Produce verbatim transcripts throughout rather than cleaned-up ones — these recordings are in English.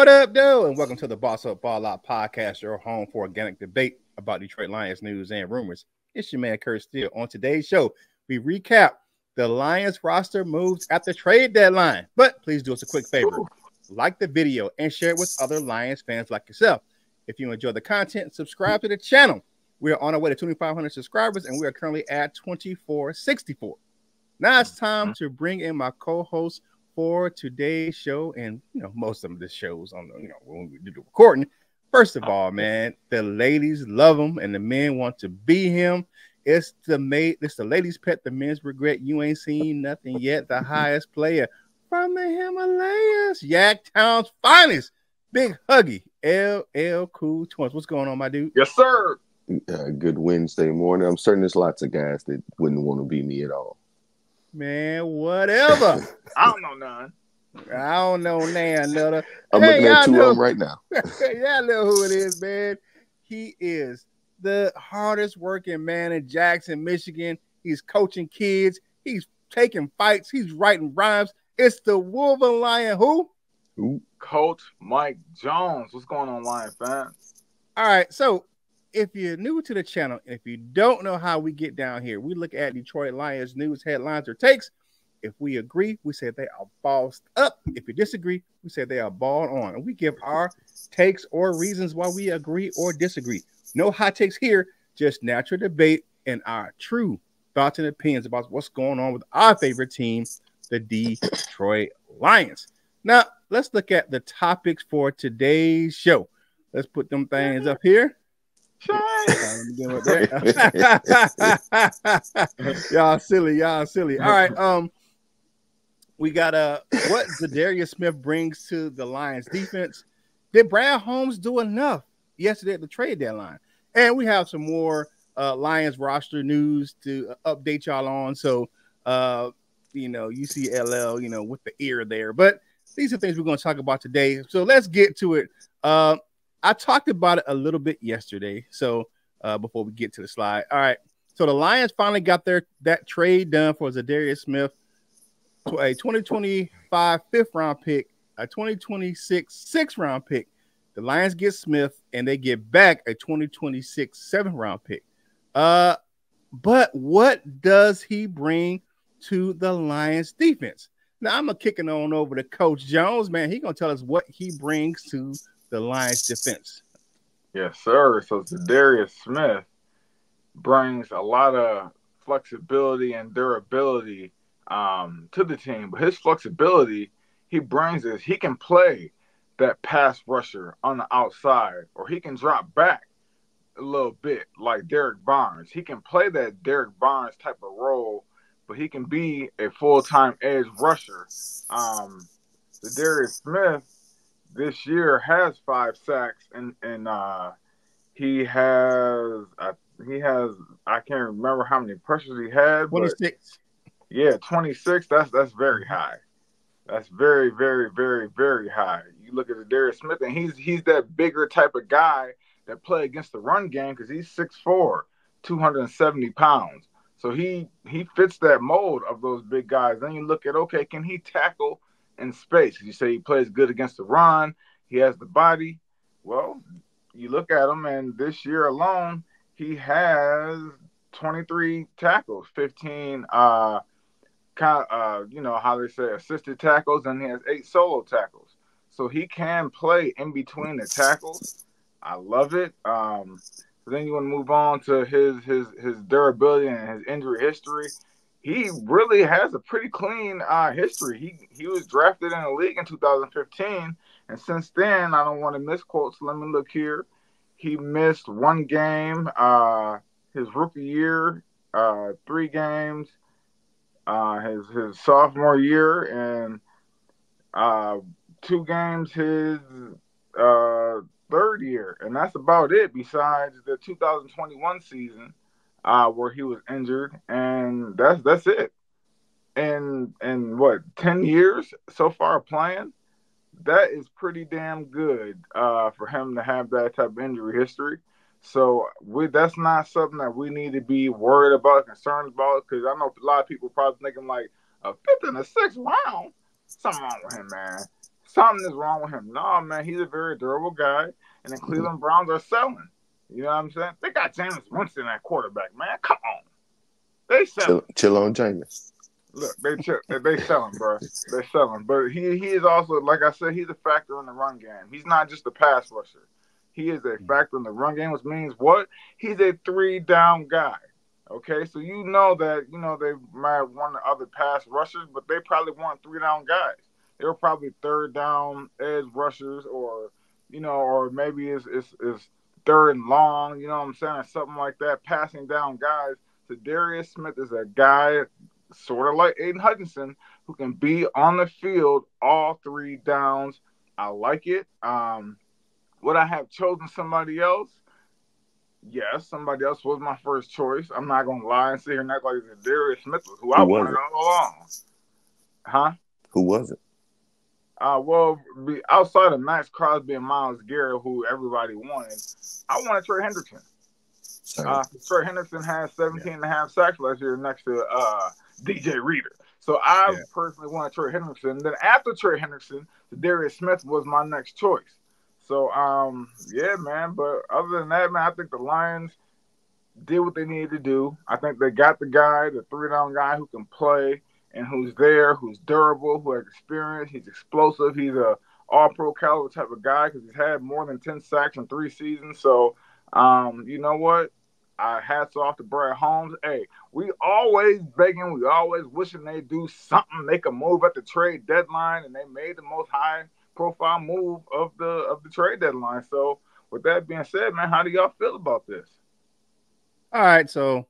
What up, though? And welcome to the Boss Up Ball Out Podcast, your home for organic debate about Detroit Lions news and rumors. It's your man, Kurt Steele. On today's show, we recap the Lions roster moves at the trade deadline. But please do us a quick favor. Like the video and share it with other Lions fans like yourself. If you enjoy the content, subscribe to the channel. We are on our way to twenty-five hundred subscribers, and we are currently at twenty-four sixty-four. Now it's time to bring in my co-host for today's show, and you know, most of the shows on the, you know, when we do the recording. First of all, man, the ladies love him and the men want to be him. It's the mate, it's the ladies' pet, the men's regret. You ain't seen nothing yet. The highest player from the Himalayas, Yak Town's finest, Big Huggy L L Cool Twins. What's going on, my dude? Yes, sir. Uh, good Wednesday morning. I'm certain there's lots of guys that wouldn't want to be me at all. Man, whatever. I don't know none. I don't know none. Nutter. I'm hey, looking at two of them right now. Y'all know who it is, man. He is the hardest working man in Jackson, Michigan. He's coaching kids. He's taking fights. He's writing rhymes. It's the Wolf and Lion who? Ooh. Coach Mike Jones. What's going on, Lion fans? All right, so if you're new to the channel, if you don't know how we get down here, we look at Detroit Lions news, headlines, or takes. If we agree, we say they are ballsed up. If you disagree, we say they are balled on. And we give our takes or reasons why we agree or disagree. No hot takes here, just natural debate and our true thoughts and opinions about what's going on with our favorite team, the Detroit Lions. Now, let's look at the topics for today's show. Let's put them things up here. Y'all silly, y'all silly. All right, um, we got uh, what Za'Darius Smith brings to the Lions defense. Did Brad Holmes do enough yesterday at the trade deadline? And we have some more uh, Lions roster news to update y'all on. So, uh, you know, U C L L, you know, with the ear there. But these are things we're going to talk about today. So let's get to it. Uh, I talked about it a little bit yesterday, so uh, before we get to the slide. All right, so the Lions finally got their that trade done for Za'Darius Smith, a twenty twenty-five fifth-round pick, a twenty twenty-six sixth-round pick. The Lions get Smith, and they get back a twenty twenty-six seventh-round pick. Uh, but what does he bring to the Lions defense? Now, I'm a kicking on over to Coach Jones. Man, he's going to tell us what he brings to the Lions defense. Yes, sir. So Za'Darius Smith brings a lot of flexibility and durability um, to the team. But his flexibility he brings is he can play that pass rusher on the outside, or he can drop back a little bit like Derrick Barnes. He can play that Derrick Barnes type of role, but he can be a full-time edge rusher. Um, Za'Darius Smith this year has five sacks, and and uh, he has uh, he has I can't remember how many pressures he had. Twenty six. Yeah, twenty six. That's that's very high. That's very very very very high. You look at Za'Darius Smith, and he's he's that bigger type of guy that play against the run game because he's six foot four, two hundred seventy pounds. So he he fits that mold of those big guys. Then you look at, okay, can he tackle in space? You say he plays good against the run. He has the body. Well, you look at him, and this year alone, he has twenty-three tackles, fifteen, uh, kind of, uh, you know, how they say, assisted tackles, and he has eight solo tackles. So he can play in between the tackles. I love it. Um, then you want to move on to his his his durability and his injury history. He really has a pretty clean uh, history. He he was drafted in the league in two thousand fifteen, and since then, I don't want to misquote, so let me look here. He missed one game uh, his rookie year, uh, three games uh, his, his sophomore year, and uh, two games his uh, third year, and that's about it besides the two thousand twenty-one season. Uh, where he was injured, and that's that's it. And and what, ten years so far playing, that is pretty damn good uh, for him to have that type of injury history. So we, that's not something that we need to be worried about, concerned about, because I know a lot of people probably thinking like a fifth and a sixth round, something wrong with him, man. something is wrong with him. No, man, he's a very durable guy, and the Cleveland Browns are selling. You know what I'm saying? They got Jameis Winston at quarterback, man. Come on. They selling. Chill, chill on Jameis. Look, they chill, they selling, bro. They selling. But he, he is also, like I said, he's a factor in the run game. He's not just a pass rusher. He is a factor in the run game, which means what? He's a three-down guy. Okay, so you know that, you know, they might want the other pass rushers, but they probably want three-down guys. They were probably third-down edge rushers or, you know, or maybe it's, it's, it's third and long, you know what I'm saying, or something like that, passing down guys. Za'Darius Smith is a guy sort of like Aidan Hutchinson who can be on the field all three downs. I like it. Um, would I have chosen somebody else? Yes, somebody else was my first choice. I'm not going to lie and sit here and act like Za'Darius Smith was who I wanted all along. Huh? Who was it? Uh, well, outside of Maxx Crosby and Myles Garrett, who everybody wanted, I wanted Trey Hendrickson. Uh, Trey Hendrickson has seventeen yeah. and a half sacks last year next to uh, D J Reader. So I yeah. personally wanted Trey Hendrickson. Then after Trey Hendrickson, Za'Darius Smith was my next choice. So, um, yeah, man, but other than that, man, I think the Lions did what they needed to do. I think they got the guy, the three-down guy who can play and who's there, who's durable, who has experience. He's explosive. He's a all-pro caliber type of guy because he's had more than ten sacks in three seasons. So, um, you know what? I hats off to Brad Holmes. Hey, we always begging, we always wishing they do something, make a move at the trade deadline, and they made the most high profile move of the of the trade deadline. So with that being said, man, how do y'all feel about this? All right, so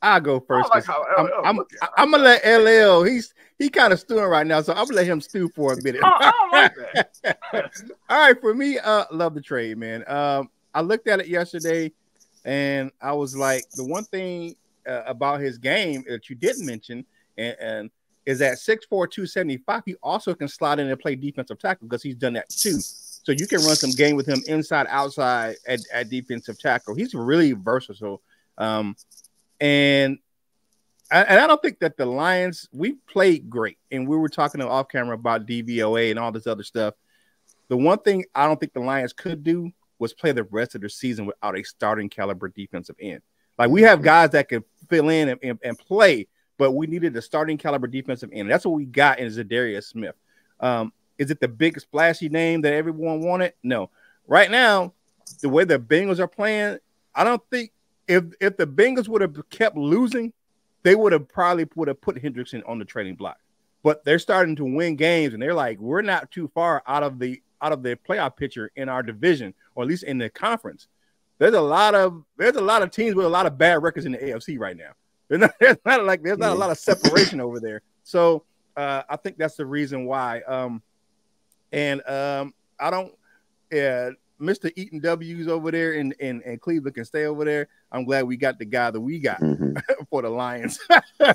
I'll go first. I like how L L I'm, I'm, I'm gonna let L L. He's he kind of stewing right now, so I'm gonna let him stew for a minute. Oh, I don't like that. All right, for me, uh, love the trade, man. Um, I looked at it yesterday, and I was like, the one thing uh, about his game that you didn't mention, and, and is that six four, two seventy-five, he also can slide in and play defensive tackle because he's done that too. So you can run some game with him inside, outside at, at defensive tackle. He's really versatile. Um, and, I, and I don't think that the Lions, we played great. And we were talking off camera about D V O A and all this other stuff. The one thing I don't think the Lions could do was play the rest of the season without a starting caliber defensive end. Like we have guys that can fill in and, and, and play, but we needed a starting caliber defensive end. That's what we got in Za'Darius Smith. Um, is it the big splashy name that everyone wanted? No. Right now, the way the Bengals are playing, I don't think if if the Bengals would have kept losing, they would have probably would have put Hendrickson on the trading block. But they're starting to win games, and they're like, we're not too far out of the out of the playoff picture in our division, or at least in the conference. There's a lot of there's a lot of teams with a lot of bad records in the A F C right now. There's not, there's not like there's not yeah. a lot of separation over there, so uh, I think that's the reason why. Um, and um, I don't, yeah, Mister Eaton W's over there in in in Cleveland can stay over there. I'm glad we got the guy that we got mm-hmm. for the Lions right.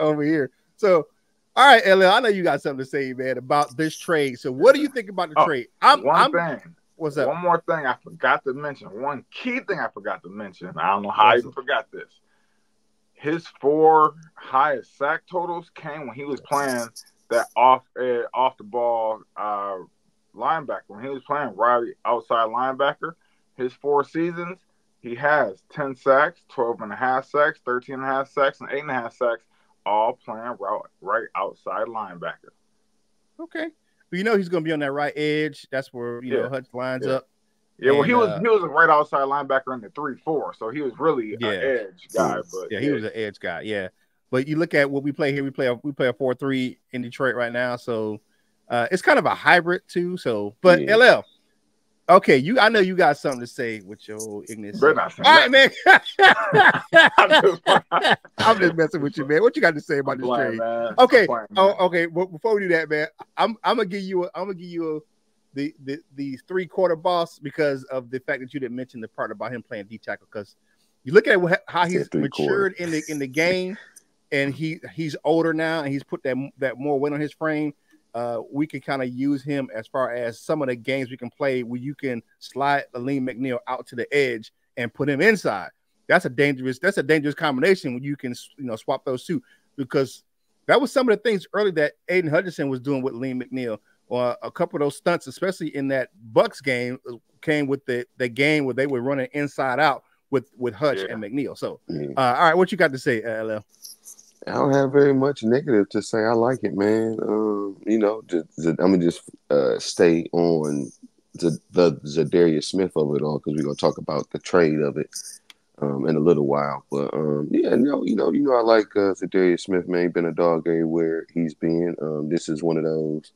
over here. So, all right, L L, I know you got something to say, man, about this trade. So, what do you think about the oh, trade? I'm, one I'm, thing. What's up? One more thing I forgot to mention. One key thing I forgot to mention. I don't know how I even forgot this. His four highest sack totals came when he was playing that off uh, off the ball uh, linebacker. When he was playing right outside linebacker, his four seasons, he has ten sacks, twelve and a half sacks, thirteen and a half sacks, and eight and a half sacks, all playing right, right outside linebacker. Okay, but you know he's going to be on that right edge. That's where you yeah. know Hutch lines yeah. up. Yeah, and, well, he was uh, he was a right outside linebacker in the three four, so he was really yeah. an edge guy. But yeah, he yeah. was an edge guy. Yeah, but you look at what we play here. We play a, we play a four three in Detroit right now, so uh, it's kind of a hybrid too. So, but yeah. L L, okay, you I know you got something to say with your ignorance. All right, man. I'm just messing with you, man. What you got to say about I'm this playing, trade? Man. Okay, playing, oh, okay. Well, before we do that, man, I'm I'm gonna give you a, I'm gonna give you a. The, the the three quarter boss because of the fact that you didn't mention the part about him playing D tackle, because you look at what, how he's matured quarter. in the in the game, and he he's older now and he's put that that more weight on his frame. Uh, we can kind of use him as far as some of the games we can play where you can slide Alim McNeill out to the edge and put him inside. That's a dangerous that's a dangerous combination when you can you know swap those two, because that was some of the things early that Aidan Hutchinson was doing with Alim McNeill. uh, a couple of those stunts, especially in that Bucks game, came with the, the game where they were running inside out with, with Hutch yeah. and McNeill. So, yeah. uh, all right, what you got to say, L L? I don't have very much negative to say. I like it, man. Um, you know, just, just, I'm going to just uh, stay on the, the Za'Darius Smith of it all, because we're going to talk about the trade of it um, in a little while. But, um, yeah, no, you know, you know, I like uh, Za'Darius Smith, man. He's been a dog everywhere he's been. Um, this is one of those,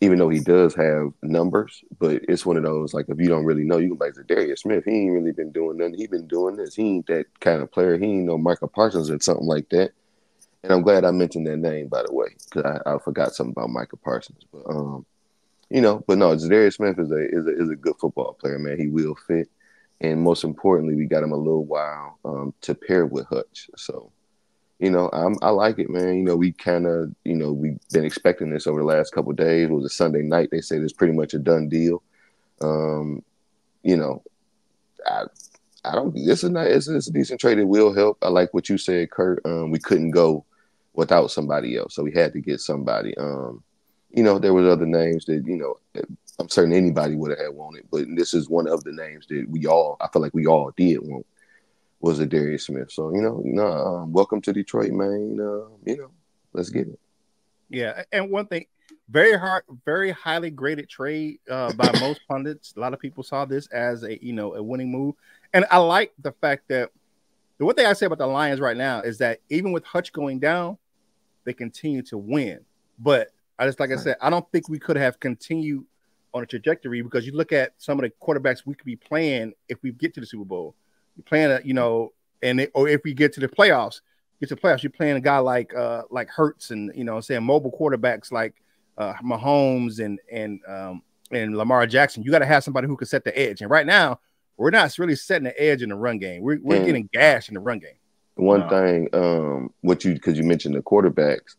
even though he does have numbers, but it's one of those, like, if you don't really know, you can be like, Za'Darius Smith, he ain't really been doing nothing. He been doing this. He ain't that kind of player. He ain't no Micah Parsons or something like that. And I'm glad I mentioned that name, by the way, because I, I forgot something about Micah Parsons. But um, you know, but no, Za'Darius Smith is a is a is a good football player, man. He will fit, and most importantly, we got him a little while um, to pair with Hutch. So, you know, I'm I like it, man. You know, we kind of you know we've been expecting this over the last couple of days. It was a Sunday night. They said it's pretty much a done deal. Um, you know, I. I don't. This is not. It's, it's a decent trade. It will help. I like what you said, Kurt. Um, we couldn't go without somebody else, so we had to get somebody. Um, you know, there was other names that you know. That I'm certain anybody would have wanted, but this is one of the names that we all. I feel like we all did want was Za'Darius Smith. So you know, you know, um, welcome to Detroit, man. Uh, you know, let's get it. Yeah, and one thing, very hard, very highly graded trade uh, by most pundits. A lot of people saw this as a you know a winning move. And I like the fact that the one thing I say about the Lions right now is that even with Hutch going down, they continue to win. But I just, like I said, I don't think we could have continued on a trajectory, because you look at some of the quarterbacks we could be playing if we get to the Super Bowl. You're playing, a, you know, and it, or if we get to the playoffs, get to the playoffs, you're playing a guy like uh, like Hurts and, you know, I'm saying mobile quarterbacks like uh, Mahomes and and um, and Lamar Jackson. You got to have somebody who can set the edge. And right now, we're not really setting the edge in the run game. We're we're and getting gashed in the run game. One um, thing, um, what you because you mentioned the quarterbacks,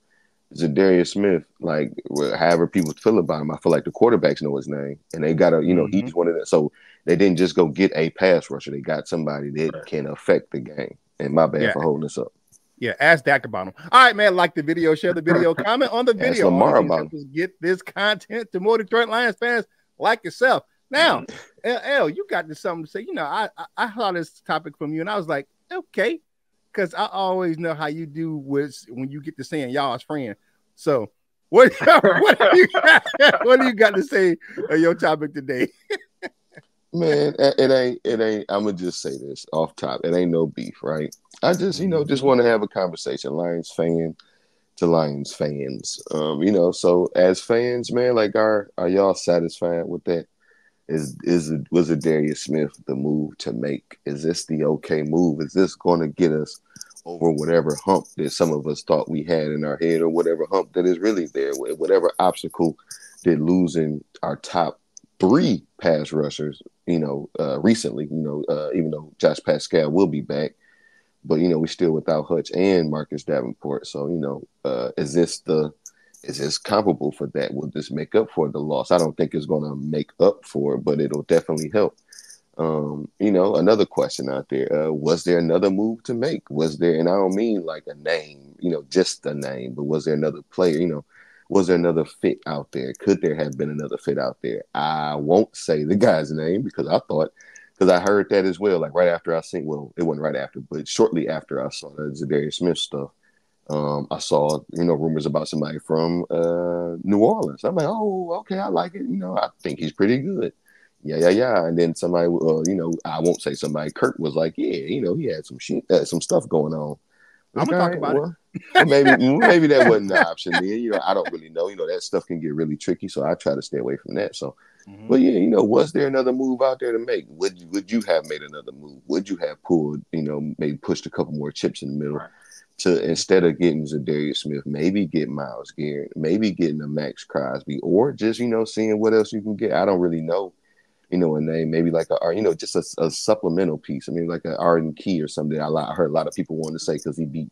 Za'Darius Smith. Like, however people feel about him, I feel like the quarterbacks know his name, and they got a you know mm-hmm. he's one of them. So they didn't just go get a pass rusher. They got somebody that right. can affect the game. And my bad yeah. for holding us up. Yeah, ask Dak about him. All right, man. Like the video, share the video, comment on the video. Ask Lamar about him. Get this content to more Detroit Lions fans like yourself. Now, L L, you got to something to say. You know, I I saw this topic from you, and I was like, okay, because I always know how you do with when you get to saying y'all's friend. So, what what do you got, what do you got to say on your topic today? Man, it ain't it ain't. I'm gonna just say this off top. It ain't no beef, right? I just you know just want to have a conversation, Lions fan to Lions fans. Um, you know, so as fans, man, like are are y'all satisfied with that? Is is was Za'Darius Smith the move to make? Is this the okay move? Is this going to get us over whatever hump that some of us thought we had in our head, or whatever hump that is really there, whatever obstacle that losing our top three pass rushers, you know, uh, recently, you know, uh, even though Josh Pascal will be back, but you know, we still without Hutch and Marcus Davenport. So you know, uh, is this the Is this comparable for that? Will this make up for the loss? I don't think it's going to make up for it, but it'll definitely help. Um, you know, another question out there, uh, was there another move to make? Was there, and I don't mean like a name, you know, just a name, but was there another player, you know, was there another fit out there? Could there have been another fit out there? I won't say the guy's name because I thought, because I heard that as well, like right after I seen, well, it wasn't right after, but shortly after I saw the Za'Darius Smith stuff. Um, I saw, you know, rumors about somebody from uh, New Orleans. I'm like, oh, okay, I like it. You know, I think he's pretty good. Yeah, yeah, yeah. And then somebody, uh, you know, I won't say somebody. Kurt was like, yeah, you know, he had some shit, uh, some stuff going on. I'm gonna talk about well, it. Well, maybe, maybe that wasn't an option. Then, you know, I don't really know. You know, that stuff can get really tricky, so I try to stay away from that. So, mm-hmm. but yeah, you know, was there another move out there to make? Would you, would you have made another move? Would you have pulled, you know, maybe pushed a couple more chips in the middle? Right. To instead of getting Za'Darius Smith, maybe get Myles Garrett, maybe getting a Maxx Crosby, or just, you know, seeing what else you can get. I don't really know, you know, a name, maybe like a, you know, just a, a supplemental piece. I mean, like an Arden Key or something. I, I heard a lot of people wanted to say because he beat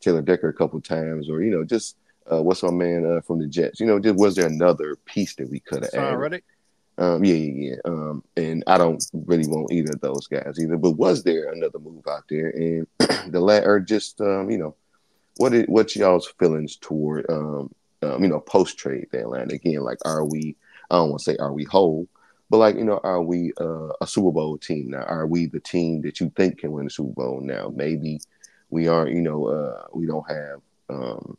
Taylor Decker a couple times, or, you know, just uh, what's my man uh, from the Jets? You know, just was there another piece that we could have added? Already? Um, yeah, yeah, yeah. Um, and I don't really want either of those guys either. But was there another move out there? And the latter, just um, you know, what it, what y'all's feelings toward um, um, you know, post trade to Atlanta again. Like, are we? I don't want to say are we whole, but like, you know, are we uh, a Super Bowl team now? Are we the team that you think can win the Super Bowl now? Maybe we aren't. You know, uh, we don't have. Um,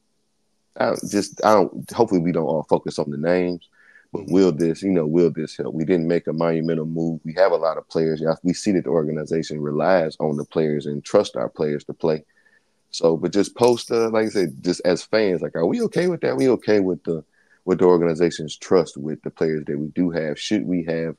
I don't, just I don't. Hopefully, we don't all focus on the names. But will this, you know, will this help? We didn't make a monumental move. We have a lot of players. We see that the organization relies on the players and trust our players to play. So, but just post, uh, like I said, just as fans, like, are we okay with that? Are we okay with the with the organization's trust with the players that we do have? Should we have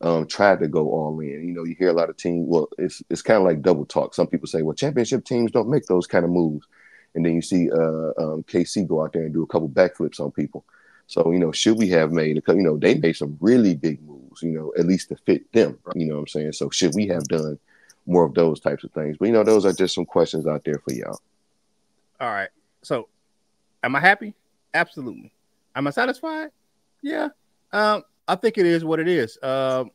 um, tried to go all in? You know, you hear a lot of teams. Well, it's it's kind of like double talk. Some people say, well, championship teams don't make those kind of moves, and then you see uh, um, K C go out there and do a couple backflips on people. So, you know, should we have made, a, you know, they made some really big moves, you know, at least to fit them, you know what I'm saying? So should we have done more of those types of things? But, you know, those are just some questions out there for y'all. All right. So am I happy? Absolutely. Am I satisfied? Yeah. Um, I think it is what it is. Um,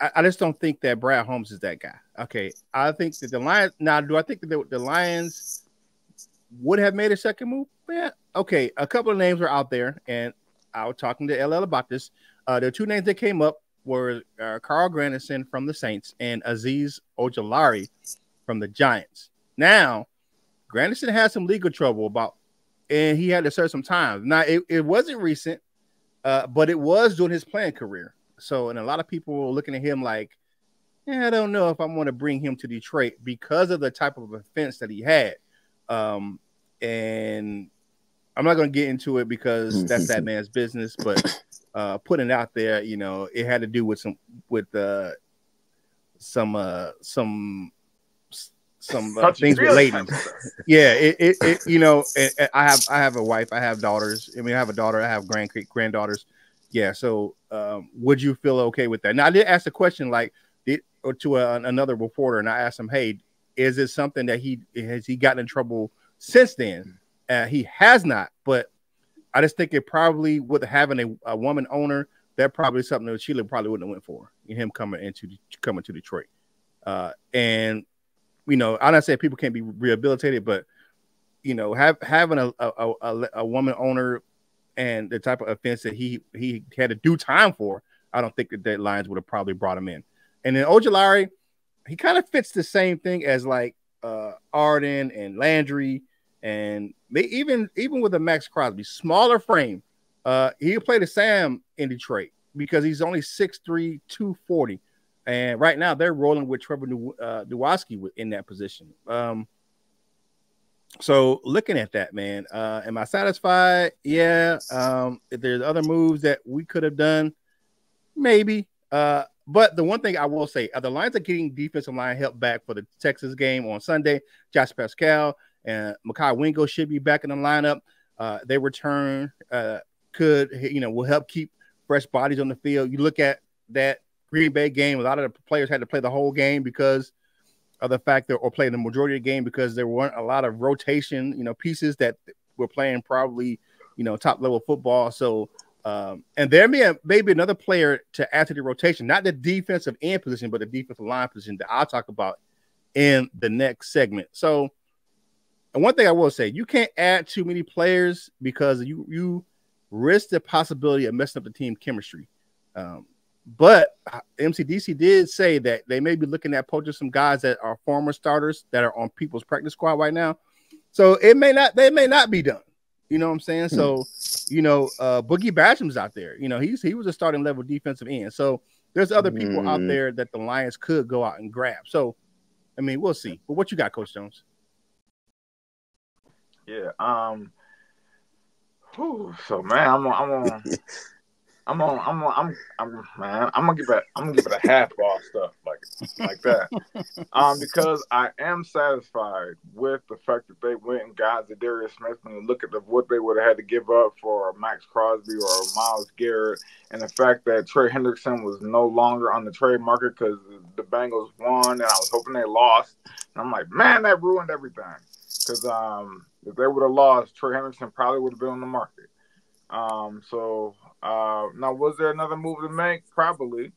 I, I just don't think that Brad Holmes is that guy. Okay. I think that the Lions, now do I think that the, the Lions would have made a second move? Yeah. Okay, a couple of names were out there, and I was talking to L L about this. Uh, the two names that came up were uh, Carl Granderson from the Saints and Azeez Ojulari from the Giants. Now, Granderson had some legal trouble about, and he had to serve some time. Now, it, it wasn't recent, uh, but it was during his playing career. So, and a lot of people were looking at him like, yeah, I don't know if I want to bring him to Detroit because of the type of offense that he had. Um, and... I'm not going to get into it because that's that man's business, but uh, putting it out there, you know, it had to do with some, with uh, some, uh, some, some uh, things with ladies. Yeah, it, it, it you know, it, it, I have, I have a wife, I have daughters. I mean, I have a daughter, I have grand granddaughters. Yeah, so um, would you feel okay with that? Now, I did ask the question, like, did, or to a, another reporter, and I asked him, hey, is it something that he has he gotten in trouble since then? Uh, he has not, but I just think it probably with having a, a woman owner, that probably something that Sheila probably wouldn't have went for him coming into coming to Detroit. Uh, and you know, I'm not saying people can't be rehabilitated, but you know, have, having a a, a a woman owner and the type of offense that he he had to do time for, I don't think that the Lions would have probably brought him in. And then Ojulari, he kind of fits the same thing as like uh, Arden and Landry. And they even even with a Maxx Crosby, smaller frame, uh, he played a Sam in Detroit because he's only six three, two forty. And right now they're rolling with Trevor uh, Nowaske in that position. Um, so looking at that, man, uh, am I satisfied? Yeah. Um, if there's other moves that we could have done, maybe. Uh, but the one thing I will say, uh, the Lions are getting defensive line help back for the Texas game on Sunday. Josh Pascal and Mekhi Wingo should be back in the lineup. Uh, their return uh, could, you know, will help keep fresh bodies on the field. You look at that Green Bay game, a lot of the players had to play the whole game because of the fact that, or play the majority of the game because there weren't a lot of rotation, you know, pieces that were playing probably, you know, top level football. So, um, and there may, a, may be another player to add to the rotation, not the defensive end position, but the defensive line position that I'll talk about in the next segment. So, and one thing I will say, you can't add too many players because you you risk the possibility of messing up the team chemistry. Um, but M C D C did say that they may be looking at poaching some guys that are former starters that are on people's practice squad right now. So it may not, they may not be done. You know what I'm saying? So, you know, uh, Boogie Basham's out there. You know, he's he was a starting level defensive end. So there's other people mm. out there that the Lions could go out and grab. So, I mean, we'll see. But what you got, Coach Jones? Yeah. Um. Whew, so man, I'm on, I'm on, I'm on, I'm on, I'm, I'm, man, I'm gonna give it, I'm gonna give it a half ball stuff like like that, um, because I am satisfied with the fact that they went and got Za'Darius Smith. When you look at the, what they would have had to give up for Maxx Crosby or Myles Garrett, and the fact that Trey Hendrickson was no longer on the trade market because the Bengals won, and I was hoping they lost. And I'm like, man, that ruined everything. Because um, if they would have lost, Trey Hendrickson probably would have been on the market. Um, so, uh, now, was there another move to make? Probably.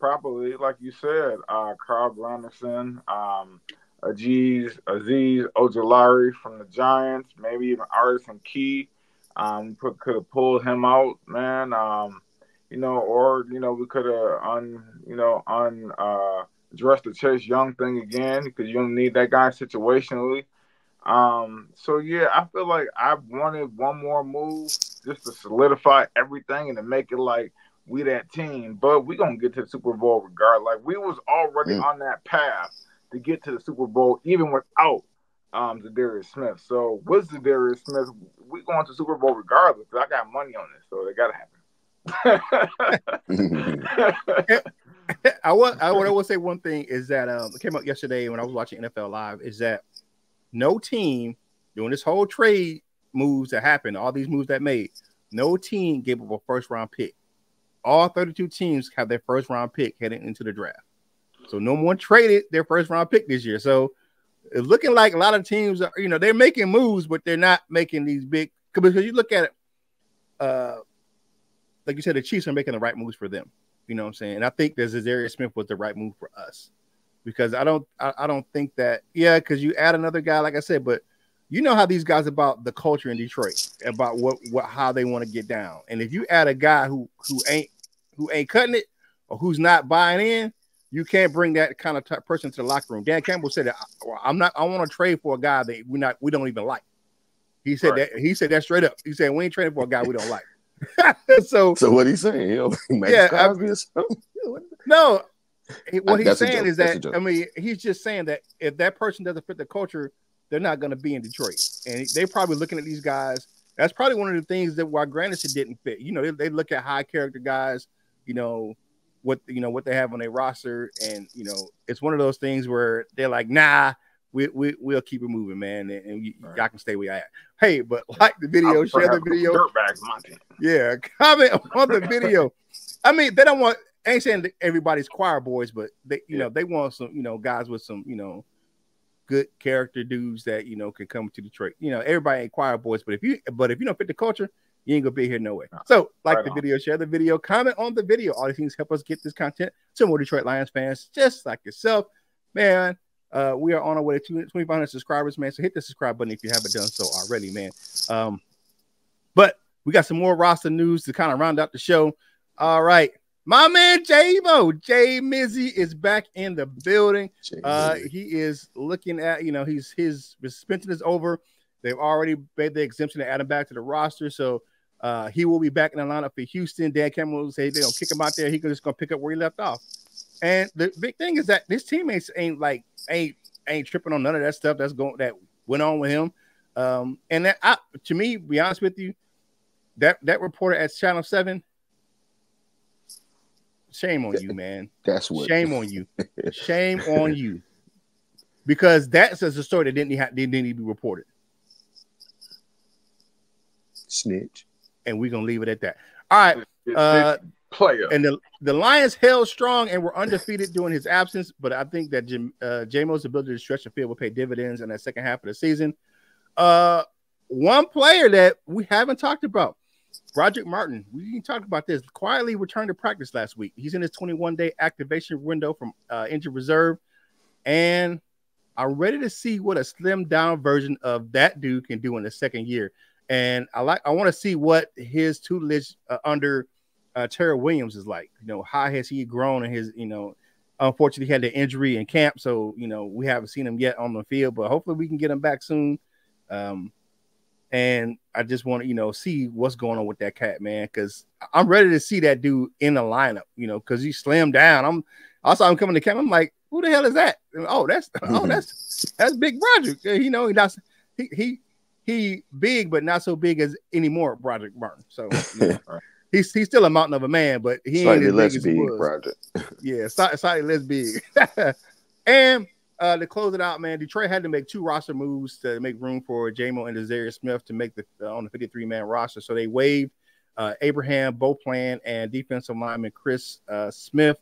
Probably, like you said, uh, Carl Granderson, um, Azeez Ojulari from the Giants, maybe even Arden Key. um, put, could have pulled him out, man. Um, you know, or you know, we could have un, you know, un uh, addressed the Chase Young thing again, because you don't need that guy situationally. Um, so yeah, I feel like I wanted one more move just to solidify everything and to make it like we that team, but we gonna get to the Super Bowl regardless. Like, we was already mm. on that path to get to the Super Bowl even without um Za'Darius Smith. So with Za'Darius Smith, we going to Super Bowl regardless, because I got money on this, so it gotta happen. I want I want to say one thing is that um it came up yesterday when I was watching N F L Live, is that no team, doing this whole trade moves that happened, all these moves that made, no team gave up a first-round pick. All thirty-two teams have their first-round pick heading into the draft. So no one traded their first-round pick this year. So it's looking like a lot of teams, are, you know, they're making moves, but they're not making these big – because you look at it, uh, like you said, the Chiefs are making the right moves for them. You know what I'm saying? And I think that Za'Darius Smith was the right move for us. Because I don't, I, I don't think that, yeah. Because you add another guy, like I said, but you know how these guys about the culture in Detroit, about what, what, how they want to get down. And if you add a guy who, who ain't, who ain't cutting it, or who's not buying in, you can't bring that kind of t- person to the locker room. Dan Campbell said that I'm not, I want to trade for a guy that we not, we don't even like. He said right. that. He said that straight up. He said we ain't trading for a guy we don't like. so, so what he's saying? You know, Maxx Crosby or something? No. What he's saying is that, I mean, he's just saying that if that person doesn't fit the culture, they're not going to be in Detroit. And they're probably looking at these guys. That's probably one of the things that why Granderson didn't fit. You know, they, they look at high character guys, you know, what, you know, what they have on their roster. And, you know, it's one of those things where they're like, nah, we, we, we'll keep it moving, man. And, and you, right. y'all can stay where you're at. Hey, but like the video, I'll share the video. Dirtbags, yeah, comment on the video. I mean, they don't want... I ain't saying that everybody's choir boys, but they, you yeah. know, they want some, you know, guys with some, you know, good character dudes that, you know, can come to Detroit. You know, everybody ain't choir boys, but if you, but if you don't fit the culture, you ain't gonna be here no way. So like right the on. video, share the video, comment on the video. All these things help us get this content to more Detroit Lions fans, just like yourself, man. Uh, we are on our way to twenty-five hundred subscribers, man. So hit the subscribe button if you haven't done so already, man. Um, but we got some more roster news to kind of round out the show. All right. My man J-Mo, J Mizzy is back in the building. Uh, he is looking at, you know, he's his suspension is over. They've already made the exemption to add him back to the roster. So uh, he will be back in the lineup for Houston. Dan Campbell will say they're going to kick him out there. He's just going to pick up where he left off. And the big thing is that his teammates ain't like, ain't ain't tripping on none of that stuff that's going that went on with him. Um, and that I, to me, be honest with you, that, that reporter at Channel seven, shame on you, man. That's what. Shame on you. Shame on you. Because that's a story that didn't have, didn't need to be reported. Snitch. And we're gonna leave it at that. All right. Uh, player. And the, the Lions held strong and were undefeated during his absence. But I think that Jim, uh, J-Mo's ability to stretch the field will pay dividends in that second half of the season. Uh, one player that we haven't talked about. Brodric Martin, we didn't talk about this, quietly returned to practice last week. He's in his twenty-one day activation window from uh, injured reserve, and I'm ready to see what a slimmed-down version of that dude can do in the second year. And I like, I want to see what his tutelage uh, under uh, Terrell Williams is like. You know, how has he grown in his, you know, unfortunately he had the injury in camp, so, you know, we haven't seen him yet on the field, but hopefully we can get him back soon. Um And I just want to, you know, see what's going on with that cat, man, because I'm ready to see that dude in the lineup, you know, because he slammed down. I'm, I saw him coming to camp. I'm like, who the hell is that? And, oh, that's, oh, that's, that's Big Brodric. You know, that's, he, he, he big, but not so big as anymore, Brodric Martin. So you know, he's, he's still a mountain of a man, but he ain't slightly as less big, as big Brodric. Yeah, slightly, slightly less big. And Uh, to close it out, man, Detroit had to make two roster moves to make room for J-Mo and Za'Darius Smith to make the uh, on the fifty-three man roster. So they waived uh, Abraham Beauplan and defensive lineman Chris uh, Smith,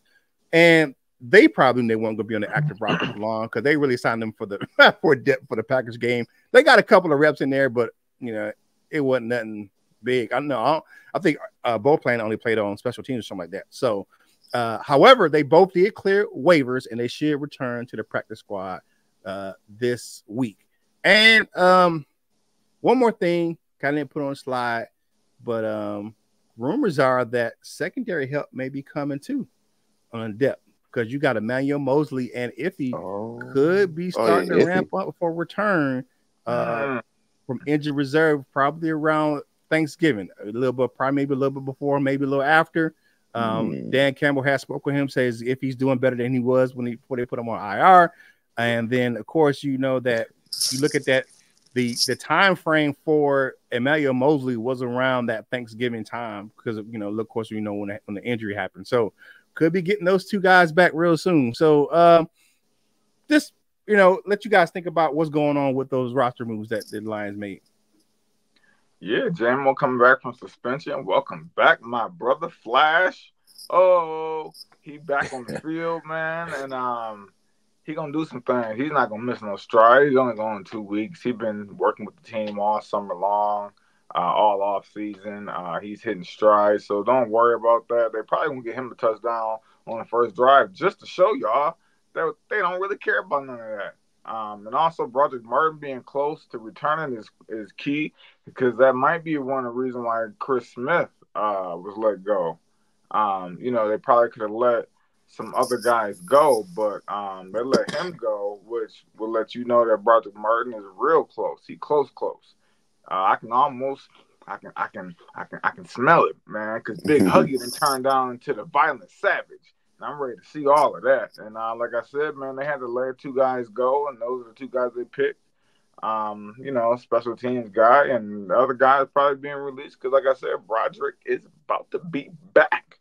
and they probably they weren't going to be on the active roster for long because they really signed them for the for depth for the Packers game. They got a couple of reps in there, but you know it wasn't nothing big. I know I, I think uh, Beauplan only played on special teams or something like that. So. Uh, however, they both did clear waivers, and they should return to the practice squad uh, this week. And um, one more thing, kind of put on slide, but um, rumors are that secondary help may be coming too on depth, because you got Emmanuel Moseley and Iffy oh. could be starting oh, yeah, to Iffy. ramp up for return uh, mm. from injured reserve, probably around Thanksgiving, a little bit, probably maybe a little bit before, maybe a little after. Um, mm. Dan Campbell has spoken with him, says if he's doing better than he was when he before they put him on I R, and then of course you know that you look at that the the time frame for Emmanuel Moseley was around that Thanksgiving time because of, you know of course you know when that, when the injury happened, so could be getting those two guys back real soon. So um, just you know let you guys think about what's going on with those roster moves that the Lions made. Yeah, J-Mo coming back from suspension. Welcome back, my brother Flash. Oh, he back on the field, man, and um, he gonna do some things. He's not gonna miss no stride. He's only going two weeks. He's been working with the team all summer long, uh, all off season. Uh, he's hitting strides, so don't worry about that. They probably gonna get him a touchdown on the first drive just to show y'all that they don't really care about none of that. Um, and also, Brodric Martin being close to returning is, is key, because that might be one of the reasons why Chris Smith uh, was let go. Um, you know, they probably could have let some other guys go, but um, they let him go, which will let you know that Brodric Martin is real close. He close, close. Uh, I can almost, I can, I can, I can, I can smell it, man, because Big Huggy then turned down into the violent savage. I'm ready to see all of that. And uh, like I said, man, they had to let two guys go, and those are the two guys they picked. Um, you know, special teams guy, and the other guy is probably being released because, like I said, Brodric is about to be back.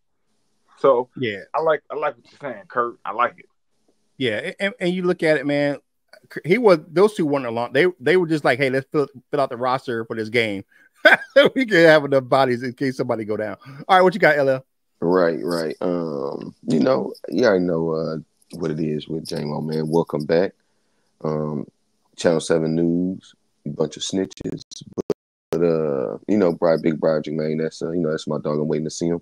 So, yeah, I like I like what you're saying, Kurt. I like it. Yeah, and, and you look at it, man. He was those two weren't along. They they were just like, hey, let's fill, fill out the roster for this game. We can have enough bodies in case somebody go down. All right, what you got, L L? Right, right. Um, you know, you already know uh, what it is with J-Mo, man. Welcome back. Um, Channel seven News, a bunch of snitches. But, but uh, you know, Brad, Big Brodric, man, that's, uh, you know, that's my dog. I'm waiting to see him.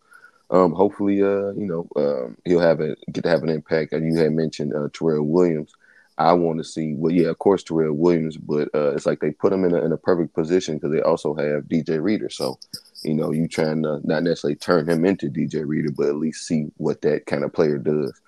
Um, hopefully, uh, you know, um, he'll have a, get to have an impact. And you had mentioned uh, Terrell Williams. I want to see, well, yeah, of course, Terrell Williams, but uh, it's like they put him in a, in a perfect position because they also have D J Reader. So, you know, you trying to not necessarily turn him into D J Reader, but at least see what that kind of player does.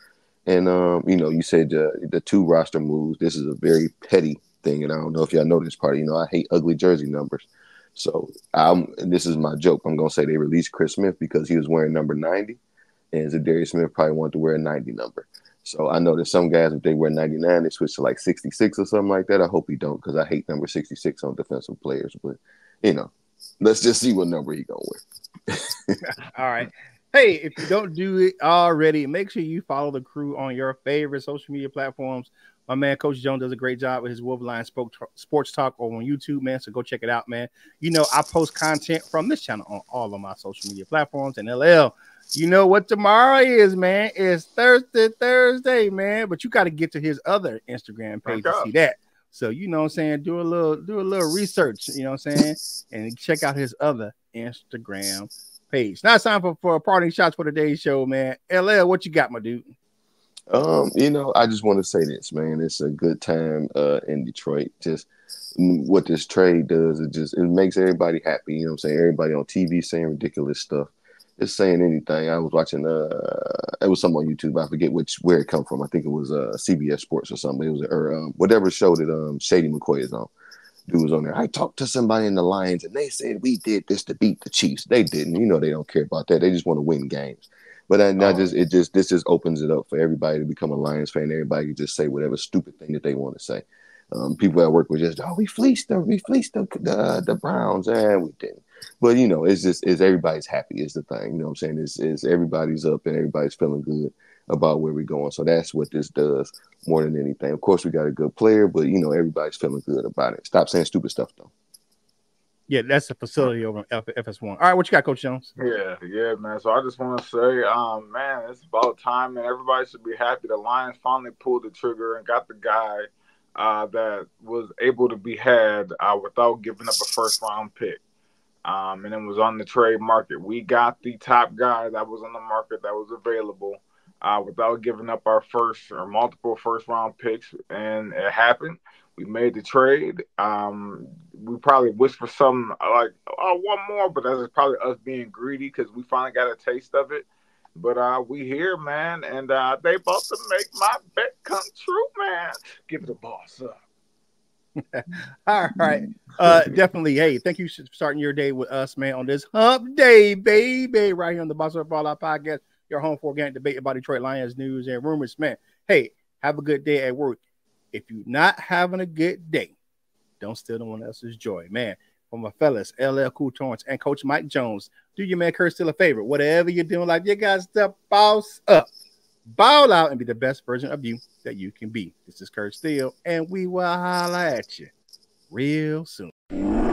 And, um, you know, you said uh, the two roster moves, this is a very petty thing. And I don't know if y'all know this part, you know, I hate ugly jersey numbers. So I'm, this is my joke. I'm going to say they released Chris Smith because he was wearing number ninety, and Za'Darius Smith probably wanted to wear a ninety number. So I know there's some guys, if they wear ninety-nine, they switch to like sixty-six or something like that. I hope he don't, because I hate number sixty-six on defensive players. But, you know, let's just see what number he going with. All right. Hey, if you don't do it already, make sure you follow the crew on your favorite social media platforms. My man, Coach Jones, does a great job with his Wolverine Sports Talk over on YouTube, man. So go check it out, man. You know, I post content from this channel on all of my social media platforms. And L L, you know what tomorrow is, man. It's Thursday, Thursday, man. But you got to get to his other Instagram page to see that. So, you know what I'm saying? Do a little, do a little research, you know what I'm saying? And check out his other Instagram page. Now it's time for, for parting shots for today's show, man. L L, what you got, my dude? Um, you know, I just want to say this, man. It's a good time uh, in Detroit. Just what this trade does, it just it makes everybody happy. You know what I'm saying? Everybody on T V saying ridiculous stuff. It's saying anything. I was watching, uh, it was something on YouTube. I forget which where it come from. I think it was uh, C B S Sports or something. It was or um, whatever show that um, Shady McCoy is on. Dude was on there. I talked to somebody in the Lions, and they said we did this to beat the Chiefs. They didn't. You know they don't care about that. They just want to win games. But I, I just it just this just opens it up for everybody to become a Lions fan. Everybody can just say whatever stupid thing that they want to say. Um, people at work were just, oh, we fleeced them, we fleeced the the, the Browns, and we didn't. But, you know, it's just it's everybody's happy is the thing. You know what I'm saying? It's, it's everybody's up and everybody's feeling good about where we're going. So that's what this does more than anything. Of course, we got a good player, but, you know, everybody's feeling good about it. Stop saying stupid stuff, though. Yeah, that's the facility over on F S one. All right, what you got, Coach Jones? Yeah, yeah, man. So I just want to say, um, man, it's about time, and everybody should be happy. The Lions finally pulled the trigger and got the guy uh, that was able to be had uh, without giving up a first-round pick. Um, and it was on the trade market. We got the top guy that was on the market that was available uh, without giving up our first or multiple first round picks. And it happened. We made the trade. Um, we probably wished for some like, oh, one more, but that's probably us being greedy because we finally got a taste of it. But uh, we here, man, and uh, they about to make my bet come true, man. Give the boss up. All right. Uh, definitely. Hey, thank you for starting your day with us, man, on this hump day, baby, right here on the Boss Up All Out Podcast, your home for organic debate about Detroit Lions news and rumors, man. Hey, have a good day at work. If you're not having a good day, don't steal no one else's joy, man. For my fellas, L L Cool Twins and Coach Mike Jones, do your man Kurt Steele a favor. Whatever you're doing, like you guys, step boss up, ball out, and be the best version of you that you can be. This is Kurt Steele, and we will holla at you real soon.